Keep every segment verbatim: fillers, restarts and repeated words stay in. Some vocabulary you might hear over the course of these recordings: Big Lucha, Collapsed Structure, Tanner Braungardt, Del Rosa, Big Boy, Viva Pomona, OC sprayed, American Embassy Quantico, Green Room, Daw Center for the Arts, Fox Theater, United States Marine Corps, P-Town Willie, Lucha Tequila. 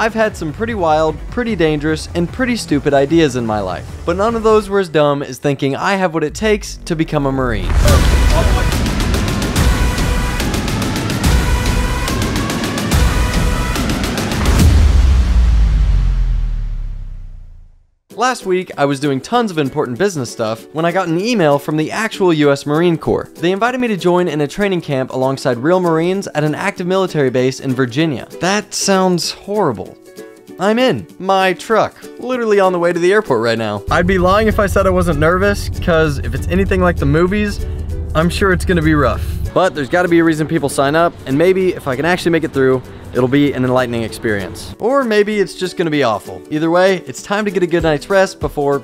I've had some pretty wild, pretty dangerous, and pretty stupid ideas in my life, but none of those were as dumb as thinking I have what it takes to become a Marine. Last week, I was doing tons of important business stuff when I got an email from the actual U S Marine Corps. They invited me to join in a training camp alongside real Marines at an active military base in Virginia. That sounds horrible. I'm in my truck, literally on the way to the airport right now. I'd be lying if I said I wasn't nervous, because if it's anything like the movies, I'm sure it's gonna be rough. But there's gotta be a reason people sign up, and maybe if I can actually make it through, it'll be an enlightening experience. Or maybe it's just gonna be awful. Either way, it's time to get a good night's rest before,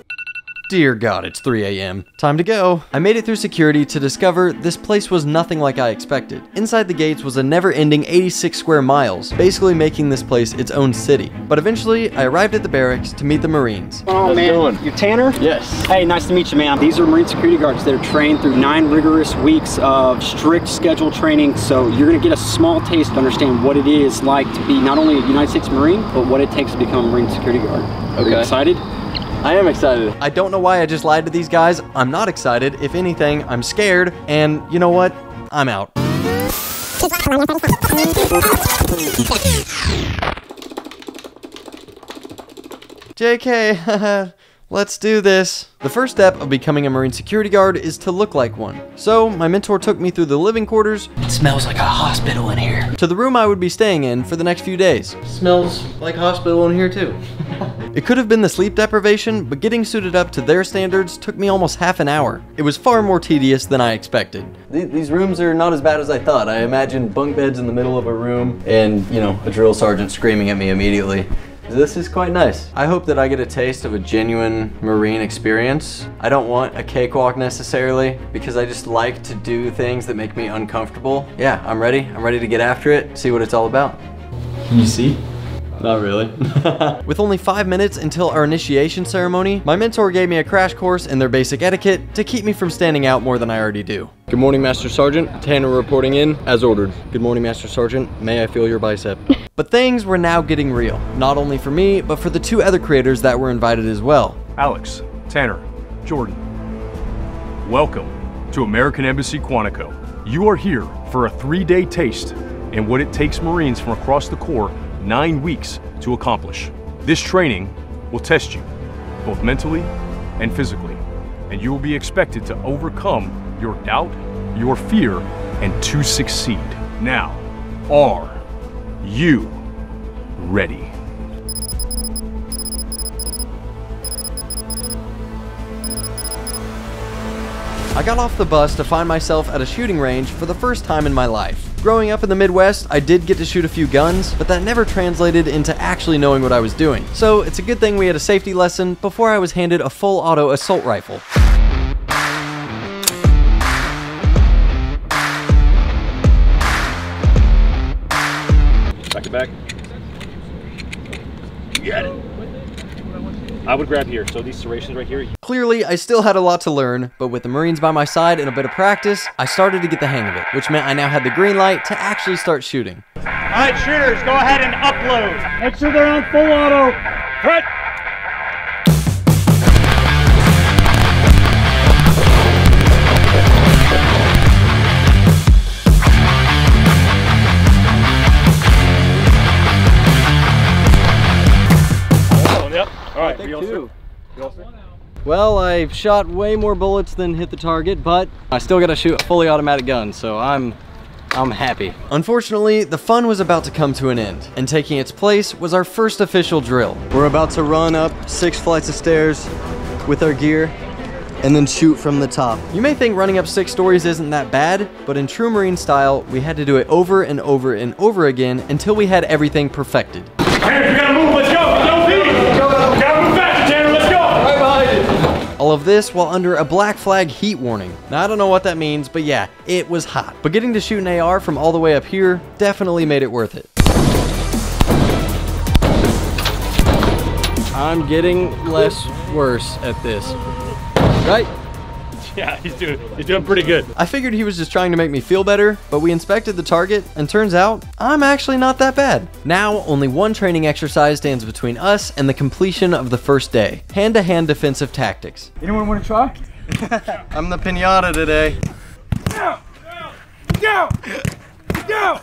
dear God, it's three A M Time to go. I made it through security to discover this place was nothing like I expected. Inside the gates was a never-ending eighty-six square miles, basically making this place its own city. But eventually, I arrived at the barracks to meet the Marines. Oh, how's man, doing? You're Tanner? Yes. Hey, nice to meet you, man. These are Marine security guards that are trained through nine rigorous weeks of strict schedule training, so you're gonna get a small taste to understand what it is like to be not only a United States Marine, but what it takes to become a Marine security guard. Okay. Are you excited? I am excited. I don't know why I just lied to these guys. I'm not excited. If anything, I'm scared. And you know what? I'm out. J K, let's do this. The first step of becoming a Marine security guard is to look like one. So my mentor took me through the living quarters. It smells like a hospital in here. To the room I would be staying in for the next few days. Smells like hospital in here too. It could have been the sleep deprivation, but getting suited up to their standards took me almost half an hour. It was far more tedious than I expected. These rooms are not as bad as I thought. I imagined bunk beds in the middle of a room and, you know, a drill sergeant screaming at me immediately. This is quite nice. I hope that I get a taste of a genuine Marine experience. I don't want a cakewalk necessarily because I just like to do things that make me uncomfortable. Yeah, I'm ready. I'm ready to get after it, see what it's all about. Can you see? Not really. With only five minutes until our initiation ceremony, my mentor gave me a crash course in their basic etiquette to keep me from standing out more than I already do. Good morning, Master Sergeant. Tanner reporting in as ordered. Good morning, Master Sergeant. May I feel your bicep? But things were now getting real, not only for me, but for the two other creators that were invited as well. Alex, Tanner, Jordan, welcome to American Embassy Quantico. You are here for a three-day taste in what it takes Marines from across the Corps nine weeks to accomplish. This training will test you, both mentally and physically, and you will be expected to overcome your doubt, your fear, and to succeed. Now, are you ready? I got off the bus to find myself at a shooting range for the first time in my life. Growing up in the Midwest, I did get to shoot a few guns, but that never translated into actually knowing what I was doing. So it's a good thing we had a safety lesson before I was handed a full auto assault rifle. Back to back. You got it. I would grab here, so these serrations right here. Clearly, I still had a lot to learn, but with the Marines by my side and a bit of practice, I started to get the hang of it, which meant I now had the green light to actually start shooting. All right, shooters, go ahead and upload. Make sure they're on full auto. Cut. Well, I've shot way more bullets than hit the target, but I still gotta shoot a fully automatic gun, so I'm I'm happy. Unfortunately, the fun was about to come to an end, and taking its place was our first official drill. We're about to run up six flights of stairs with our gear and then shoot from the top. You may think running up six stories isn't that bad, but in true Marine style, we had to do it over and over and over again until we had everything perfected. Hey, we gotta move, let's go! All of this while under a black flag heat warning. Now, I don't know what that means, but yeah, it was hot. But getting to shoot an A R from all the way up here definitely made it worth it. I'm getting less worse at this. Right? Yeah, he's doing, he's doing pretty good. I figured he was just trying to make me feel better, but we inspected the target, and turns out I'm actually not that bad. Now, only one training exercise stands between us and the completion of the first day, hand-to-hand defensive tactics. Anyone want to try? I'm the pinata today. Go! Go! Go!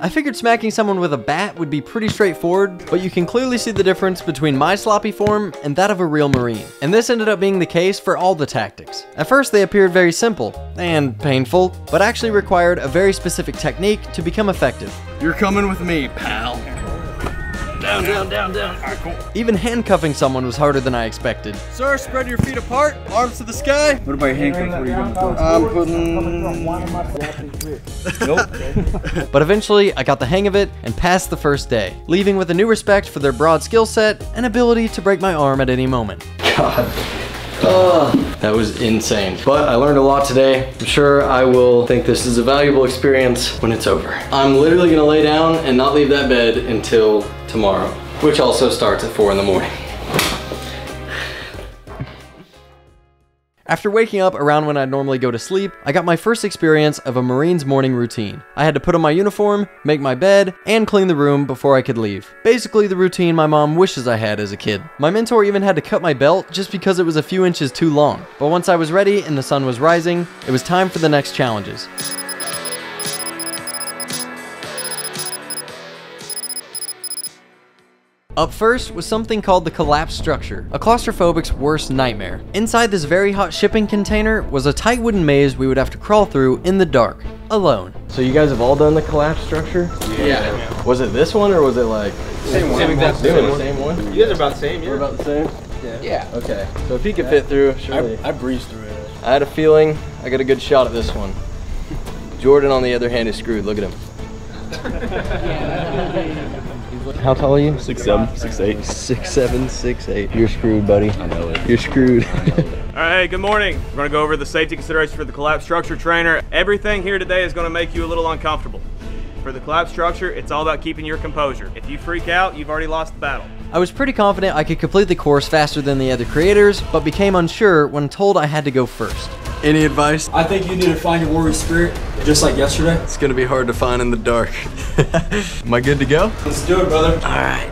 I figured smacking someone with a bat would be pretty straightforward, but you can clearly see the difference between my sloppy form and that of a real Marine. And this ended up being the case for all the tactics. At first they appeared very simple, and painful, but actually required a very specific technique to become effective. You're coming with me, pal. Down, down, down, down. All right, cool. Even handcuffing someone was harder than I expected. Sir, spread your feet apart, arms to the sky. What about your handcuffs? What are you going for? I'm putting... Nope. But eventually, I got the hang of it and passed the first day, leaving with a new respect for their broad skill set and ability to break my arm at any moment. God. Uh, that was insane, but I learned a lot today. I'm sure I will think this is a valuable experience when it's over. I'm literally gonna lay down and not leave that bed until tomorrow, which also starts at four in the morning. After waking up around when I'd normally go to sleep, I got my first experience of a Marine's morning routine. I had to put on my uniform, make my bed, and clean the room before I could leave. Basically the routine my mom wishes I had as a kid. My mentor even had to cut my belt just because it was a few inches too long. But once I was ready and the sun was rising, it was time for the next challenges. Up first was something called the Collapsed Structure, a claustrophobic's worst nightmare. Inside this very hot shipping container was a tight wooden maze we would have to crawl through in the dark, alone. So you guys have all done the Collapsed Structure? Yeah. yeah. Was it this one or was it like... Same one. Same exact same one. Same one? You guys are about the same, yeah. We're about the same? Yeah. yeah. Okay. So if he could yeah. fit through, surely. I, I breezed through it. I had a feeling I got a good shot at this one. Jordan, on the other hand, is screwed. Look at him. How tall are you? six seven, six eight. six seven, six eight. You're screwed, buddy. I know it. You're screwed. All right, good morning. We're gonna go over the safety considerations for the collapsed structure trainer. Everything here today is gonna make you a little uncomfortable. For the collapsed structure, it's all about keeping your composure. If you freak out, you've already lost the battle. I was pretty confident I could complete the course faster than the other creators, but became unsure when told I had to go first. Any advice? I think you need to find your warrior spirit, just like yesterday. It's gonna be hard to find in the dark. Am I good to go? Let's do it, brother. All right.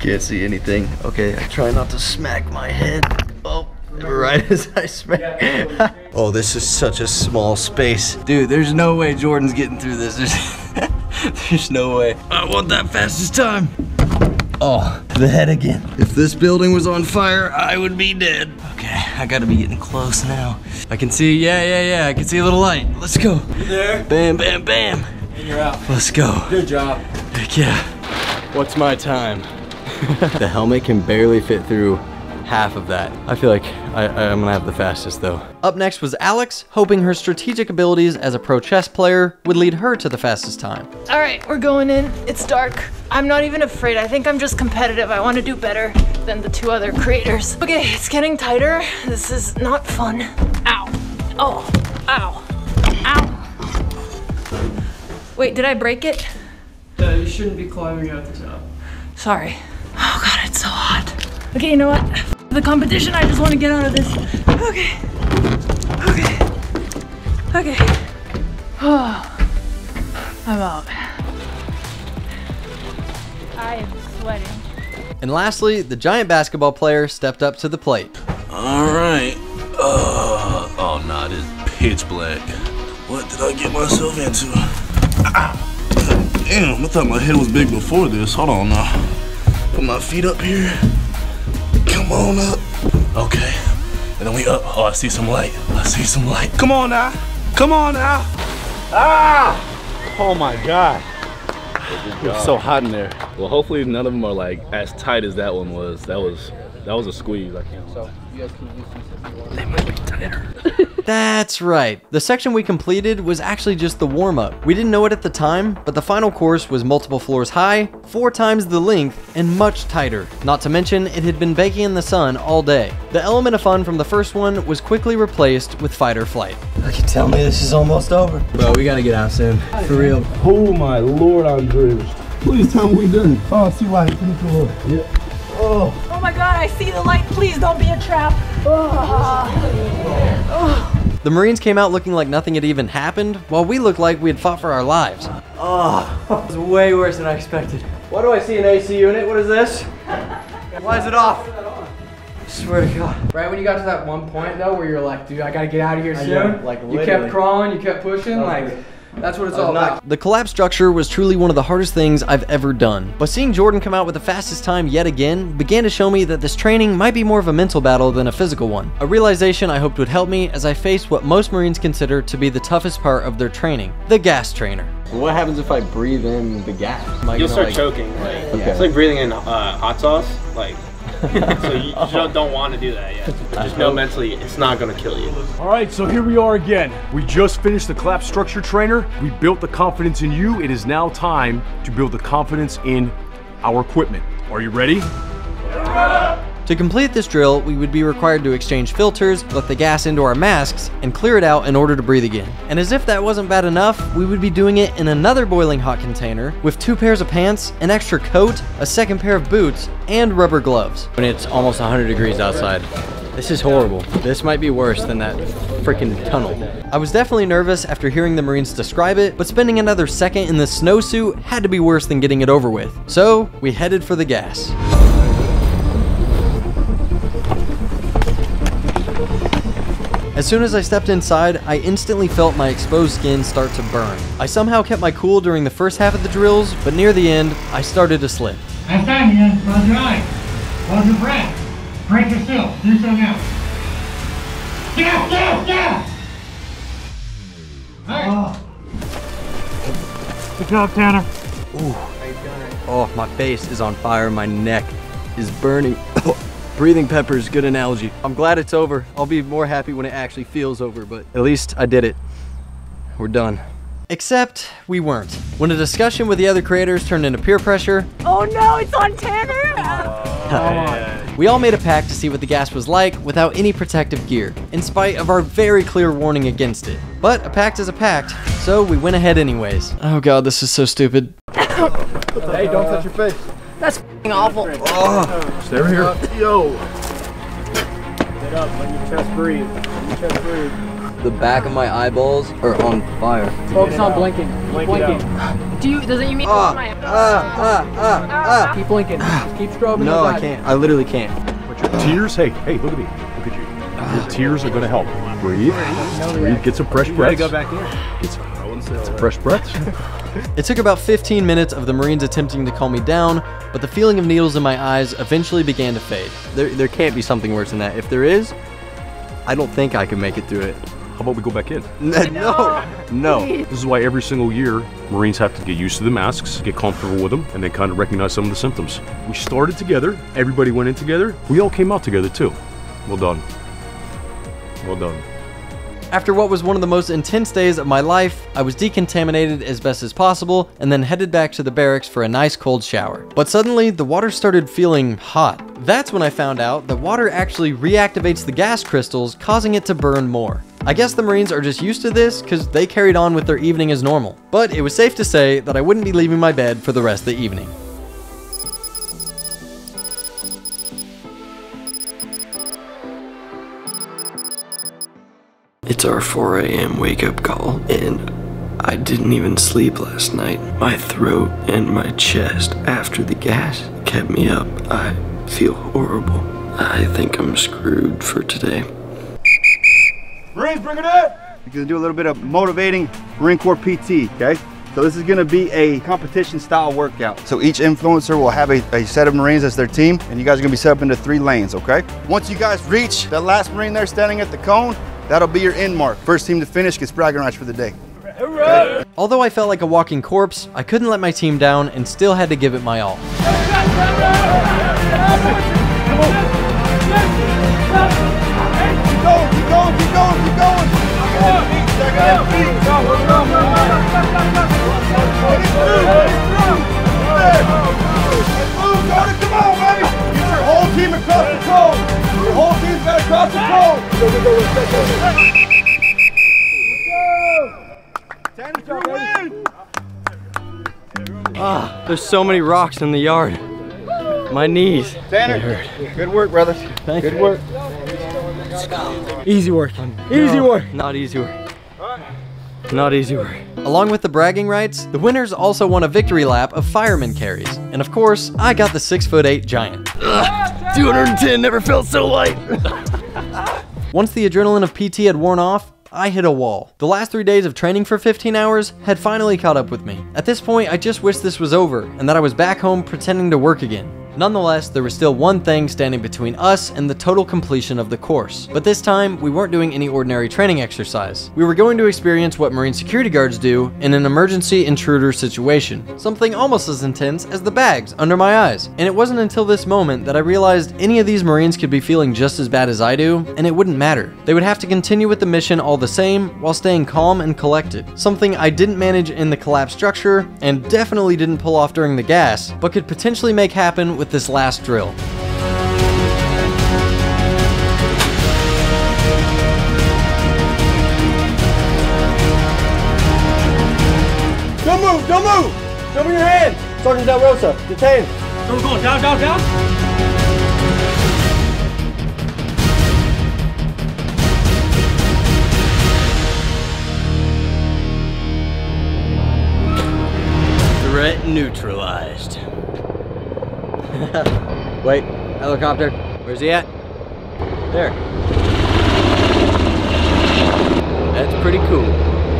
Can't see anything. Okay, I try not to smack my head. Oh, right as I smack. Oh, this is such a small space. Dude, there's no way Jordan's getting through this. There's, there's no way. I want that fastest time. Oh, the head again. If this building was on fire, I would be dead. Okay, I gotta be getting close now. I can see, yeah, yeah, yeah, I can see a little light. Let's go. You there? Bam, bam, bam. And you're out. Let's go. Good job. Heck yeah. What's my time? The helmet can barely fit through half of that. I feel like I, I'm gonna have the fastest though. Up next was Alex, hoping her strategic abilities as a pro chess player would lead her to the fastest time. All right, we're going in. It's dark. I'm not even afraid. I think I'm just competitive. I want to do better than the two other creators. Okay, it's getting tighter. This is not fun. Ow. Oh, ow. Ow. Wait, did I break it? No, uh, you shouldn't be climbing out the top. Sorry. Oh God, it's so hot. Okay, you know what? The competition, I just want to get out of this. Okay. Okay. Okay. Oh, I'm out. I am sweating. And lastly, the giant basketball player stepped up to the plate. All right. Uh, oh, no, this is pitch black. What did I get myself into? Damn, I thought my head was big before this. Hold on now. Put my feet up here. Come on up. Okay. And then we up. Oh, I see some light. I see some light. Come on now. Come on now. Ah! Oh my God. It's so hot in there. Well, hopefully none of them are like as tight as that one was. That was that was a squeeze. I can't. So you guys can use some. They might be tighter. That's right. The section we completed was actually just the warm-up. We didn't know it at the time, but the final course was multiple floors high, four times the length, and much tighter. Not to mention, it had been baking in the sun all day. The element of fun from the first one was quickly replaced with fight or flight. You tell me this is almost over. Bro, we gotta get out soon. For real. Oh my Lord, I'm drenched. Please tell me we done. Oh, I see why it's in the floor. Yeah. Oh. Oh my God, I see the light. Please don't be a trap. Oh. Oh. The Marines came out looking like nothing had even happened, while we looked like we had fought for our lives. Oh, that was way worse than I expected. Why do I see an A C unit? What is this? Why is it off? I swear to God. Right when you got to that one point though, where you're like, dude, I gotta get out of here soon. Like, you kept crawling, you kept pushing, oh, like. Really. That's what it's all about. The collapse structure was truly one of the hardest things I've ever done, but seeing Jordan come out with the fastest time yet again began to show me that this training might be more of a mental battle than a physical one, a realization I hoped would help me as I faced what most Marines consider to be the toughest part of their training, the gas trainer. What happens if I breathe in the gas? You'll gonna, start like, choking. Like, okay. It's like breathing in uh, hot sauce. Like, so you oh. don't, don't want to do that yet. Just know mentally it's not going to kill you. All right, so here we are again. We just finished the collapse structure trainer. We built the confidence in you. It is now time to build the confidence in our equipment. Are you ready? Yeah. To complete this drill, we would be required to exchange filters, let the gas into our masks, and clear it out in order to breathe again. And as if that wasn't bad enough, we would be doing it in another boiling hot container with two pairs of pants, an extra coat, a second pair of boots, and rubber gloves. When it's almost one hundred degrees outside. This is horrible. This might be worse than that freaking tunnel. I was definitely nervous after hearing the Marines describe it, but spending another second in the snowsuit had to be worse than getting it over with. So we headed for the gas. As soon as I stepped inside, I instantly felt my exposed skin start to burn. I somehow kept my cool during the first half of the drills, but near the end, I started to slip. Last time, man, close your eyes, close your breath, break yourself, do something else. Gas, gas, gas! Alright. Oh. Good job, Tanner. Ooh. How you doing? Oh, my face is on fire, my neck is burning. Breathing peppers, good analogy. I'm glad it's over. I'll be more happy when it actually feels over, but at least I did it. We're done. Except we weren't. When a discussion with the other creators turned into peer pressure. Oh no, it's on Tanner! Oh, we all made a pact to see what the gas was like without any protective gear, in spite of our very clear warning against it. But a pact is a pact, so we went ahead anyways. Oh God, this is so stupid. Hey, don't touch your face. That's f***ing awful. Oh, stay right here. Yo. Get up, let your chest breathe. Let your chest breathe. The back of my eyeballs are on fire. Focus on blinking. Keep blinking. Do you, doesn't you mean uh, uh, my uh, uh, uh, uh. Keep blinking. Just keep strobing. No, I can't. I literally can't. Your tears? Hey, hey, look at me. Look at you. Your tears are going to help. Breathe. Breathe. Get some fresh breaths. You gotta go back in. Get some. It's a fresh breath. It took about fifteen minutes of the Marines attempting to calm me down, but the feeling of needles in my eyes eventually began to fade. There, there can't be something worse than that. If there is, I don't think I can make it through it. How about we go back in? No, no. This is why every single year, Marines have to get used to the masks, get comfortable with them, and then kind of recognize some of the symptoms. We started together. Everybody went in together. We all came out together too. Well done. Well done. After what was one of the most intense days of my life, I was decontaminated as best as possible and then headed back to the barracks for a nice cold shower. But suddenly, the water started feeling hot. That's when I found out that water actually reactivates the gas crystals, causing it to burn more. I guess the Marines are just used to this because they carried on with their evening as normal. But it was safe to say that I wouldn't be leaving my bed for the rest of the evening. It's our four A M wake-up call, and I didn't even sleep last night. My throat and my chest after the gas kept me up. I feel horrible. I think I'm screwed for today. Marines, bring it up! We're gonna do a little bit of motivating Marine Corps P T, okay? So this is gonna be a competition-style workout. So each influencer will have a, a set of Marines as their team, and you guys are gonna be set up into three lanes, okay? Once you guys reach that last Marine there standing at the cone, that'll be your end mark. First team to finish gets bragging rights for the day. Okay? Although I felt like a walking corpse, I couldn't let my team down and still had to give it my all. Come on, baby! Get your whole team across the goal! Your whole team's got across the goal! Go, go, go, go, go, go! Tanner's got one! Ah, there's so many rocks in the yard. My knees. Tanner, good work, brother. Thank you. Good work. Easy work. Easy no, work. Not easy work. Not easy work. Along with the bragging rights, the winners also won a victory lap of fireman carries. And of course, I got the six foot eight giant. Ugh, two hundred ten never felt so light. Once the adrenaline of P T had worn off, I hit a wall. The last three days of training for fifteen hours had finally caught up with me. At this point, I just wished this was over and that I was back home pretending to work again. Nonetheless, there was still one thing standing between us and the total completion of the course. But this time, we weren't doing any ordinary training exercise. We were going to experience what Marine security guards do in an emergency intruder situation, something almost as intense as the bags under my eyes. And it wasn't until this moment that I realized any of these Marines could be feeling just as bad as I do, and it wouldn't matter. They would have to continue with the mission all the same while staying calm and collected, something I didn't manage in the collapsed structure and definitely didn't pull off during the gas, but could potentially make happen with with this last drill. Don't move, don't move! Show me your hand! Sergeant Del Rosa, detain. Don't go, down, down, down! Threat neutralized. Wait, helicopter. Where's he at? There. That's pretty cool.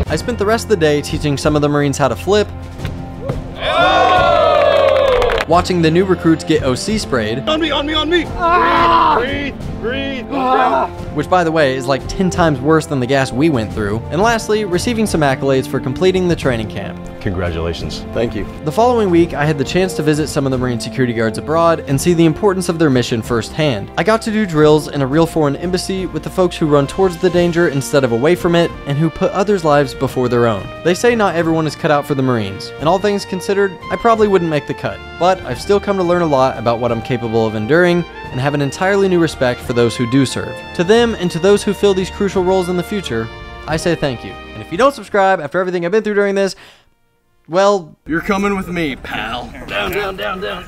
I spent the rest of the day teaching some of the Marines how to flip, oh! watching the new recruits get O C sprayed. On me, on me, on me! Ah! Breathe, breathe, breathe. Ah! Which, by the way, is like ten times worse than the gas we went through. And lastly, receiving some accolades for completing the training camp. Congratulations. Thank you. The following week, I had the chance to visit some of the Marine security guards abroad and see the importance of their mission firsthand. I got to do drills in a real foreign embassy with the folks who run towards the danger instead of away from it and who put others' lives before their own. They say not everyone is cut out for the Marines, and all things considered, I probably wouldn't make the cut. But I've still come to learn a lot about what I'm capable of enduring and have an entirely new respect for those who do serve. To them and to those who fill these crucial roles in the future, I say thank you. And if you don't subscribe after everything I've been through during this, well, you're coming with me, pal. Down, down, down, down.